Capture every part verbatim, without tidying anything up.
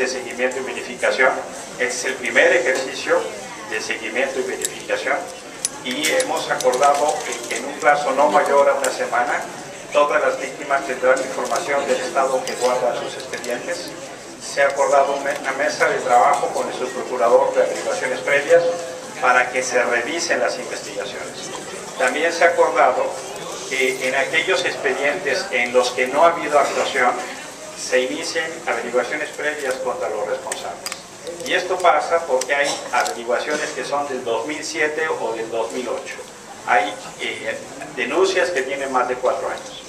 de seguimiento y verificación. Este es el primer ejercicio de seguimiento y verificación y hemos acordado que en un plazo no mayor a una semana todas las víctimas tendrán información del estado que guarda sus expedientes. Se ha acordado una mesa de trabajo con el subprocurador de averiguaciones previas para que se revisen las investigaciones. También se ha acordado que en aquellos expedientes en los que no ha habido actuación se inicien averiguaciones previas contra los responsables. Y esto pasa porque hay averiguaciones que son del dos mil siete o del dos mil ocho. Hay eh, denuncias que tienen más de cuatro años.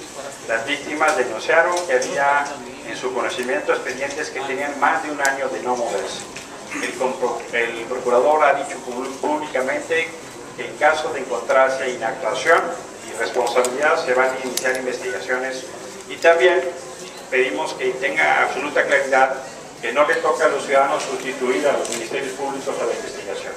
Las víctimas denunciaron que había en su conocimiento expedientes que tenían más de un año de no moverse. El, el procurador ha dicho públicamente que en caso de encontrarse inactuación y responsabilidad se van a iniciar investigaciones, y también pedimos que tenga absoluta claridad que no le toca a los ciudadanos sustituir a los ministerios públicos a la investigación.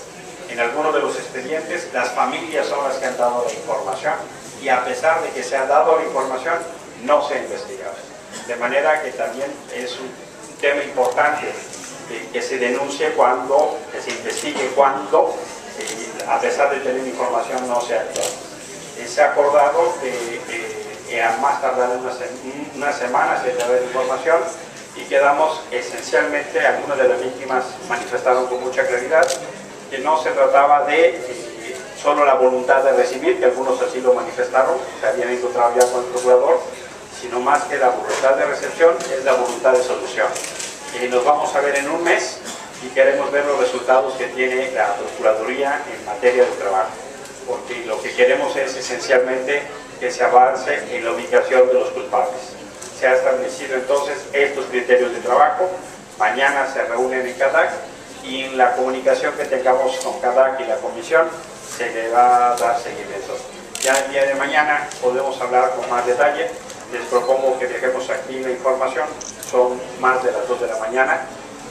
En algunos de los expedientes, las familias son las que han dado la información y a pesar de que se ha dado la información, no se ha investigado. De manera que también es un tema importante eh, que se denuncie cuando, que se investigue cuando, eh, a pesar de tener información, no se ha actuado. Eh, se ha acordado que eh, eh, a más tardar una, se una semana se debe la información, y quedamos esencialmente, algunas de las víctimas manifestaron con mucha claridad que no se trataba de eh, solo la voluntad de recibir, que algunos así lo manifestaron, se habían encontrado ya con el procurador, sino más que la voluntad de recepción es la voluntad de solución. Eh, nos vamos a ver en un mes y queremos ver los resultados que tiene la Procuraduría en materia de trabajo, porque lo que queremos es esencialmente que se avance en la ubicación de los culpables. Se ha establecido entonces estos criterios de trabajo. Mañana se reúnen en CADHAC y en la comunicación que tengamos con CADHAC y la comisión se le va a dar seguimiento. Ya el día de mañana podemos hablar con más detalle. Les propongo que dejemos aquí la información. Son más de las dos de la mañana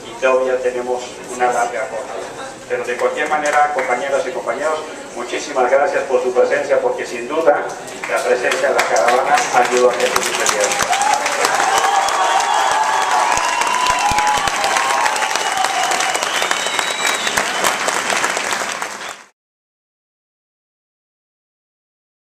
y todavía tenemos una larga jornada. Pero de cualquier manera, compañeras y compañeros, muchísimas gracias por su presencia, porque sin duda la presencia de la caravana ayuda a que se suceda.